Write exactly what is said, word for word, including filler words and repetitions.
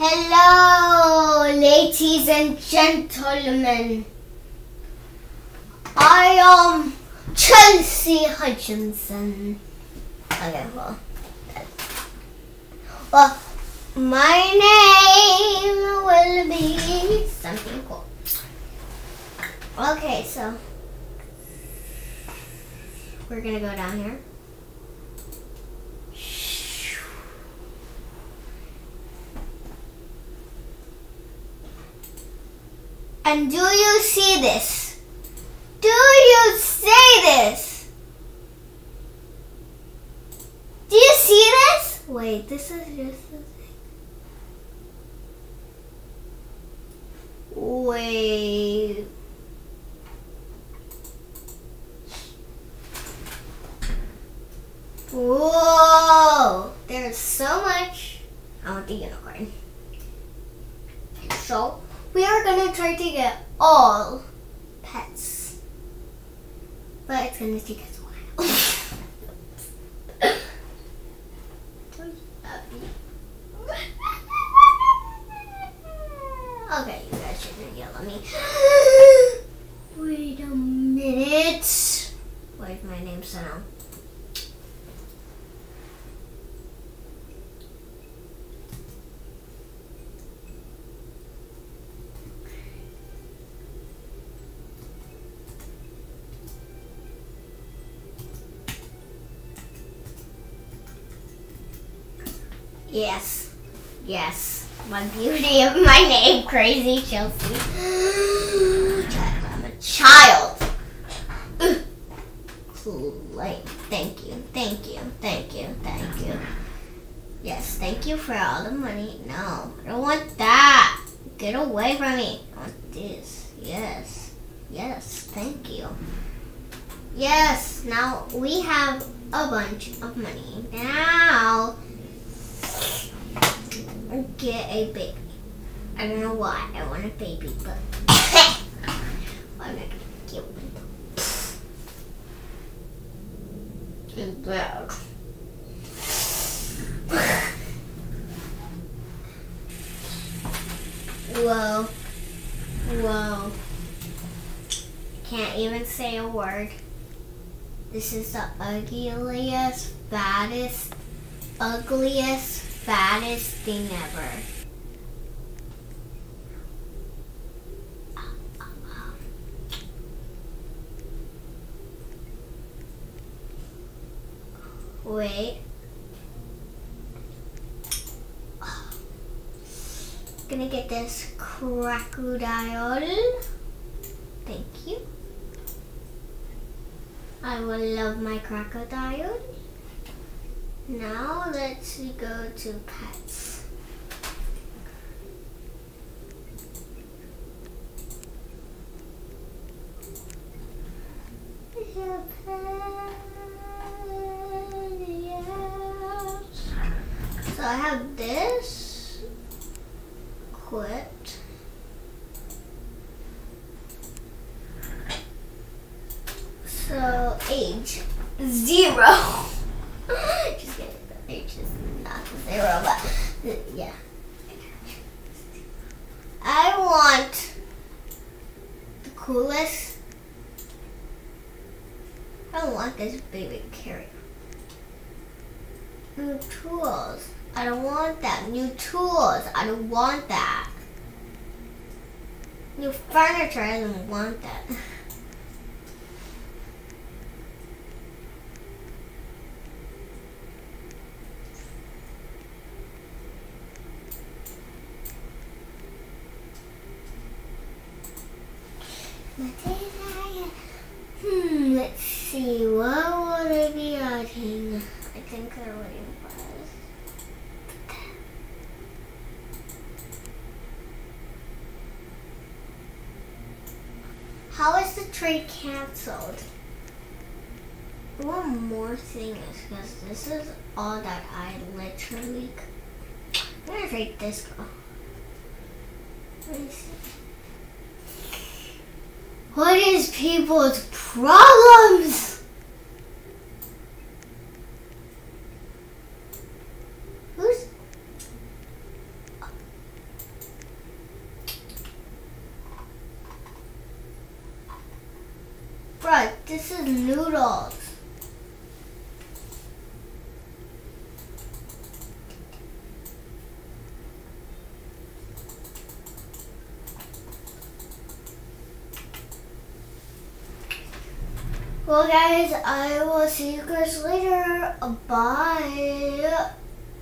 Hello, ladies and gentlemen. I am Chelsea Hutchinson. Okay, well, well, my name will be something cool. Okay, so we're gonna go down here. And do you see this? Do you see this? Do you see this? Wait, this is just the thing. Wait. Whoa! There's so much. I want the unicorn. So we are gonna try to get all pets, but it's gonna take us a while. Okay, you guys shouldn't yell at me. Wait a minute. Where's my name sound? Yes, yes, my beauty of my name, Crazy Chelsea. I'm a child. Like, thank you, thank you, thank you, thank you. Yes, thank you for all the money. No, I don't want that. Get away from me. I want this. Yes, yes, thank you. Yes, now we have a bunch of money. Now get a baby. I don't know why I want a baby, but I'm not gonna get one. It's bad. Whoa. Whoa. Can't even say a word. This is the ugliest, baddest, ugliest, baddest thing ever. Uh, uh, uh. Wait. Oh. Gonna get this crocodile. Thank you. I will love my crocodile. Now let's go to pets. Yeah, pet, yes. So I have this. Quit. So age zero. Yeah. I want the coolest. I don't want this baby carrier. New tools. I don't want that. New tools. I don't want that. New furniture. I don't want that. Hmm, let's see, what would I be adding? I think I already was. How is the trade cancelled? One more thing is because this is all that I literally. I'm gonna trade this girl. Let me see. What is people's problems? Who's? front. This is noodles. Well guys, I will see you guys later. Bye.